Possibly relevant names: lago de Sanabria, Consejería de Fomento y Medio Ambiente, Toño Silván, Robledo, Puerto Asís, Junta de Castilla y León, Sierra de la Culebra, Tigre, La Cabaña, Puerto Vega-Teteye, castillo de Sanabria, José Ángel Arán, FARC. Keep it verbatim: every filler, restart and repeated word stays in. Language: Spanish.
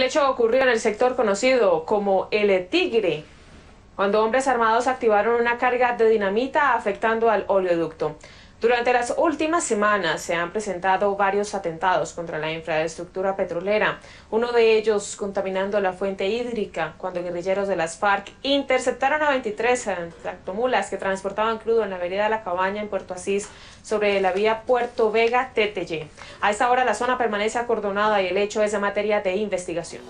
El hecho ocurrió en el sector conocido como el Tigre, cuando hombres armados activaron una carga de dinamita afectando al oleoducto. Durante las últimas semanas se han presentado varios atentados contra la infraestructura petrolera, uno de ellos contaminando la fuente hídrica cuando guerrilleros de las FARC interceptaron a veintitrés tractomulas que transportaban crudo en la vereda La Cabaña en Puerto Asís sobre la vía Puerto Vega-Teteye. A esta hora la zona permanece acordonada y el hecho es de materia de investigación.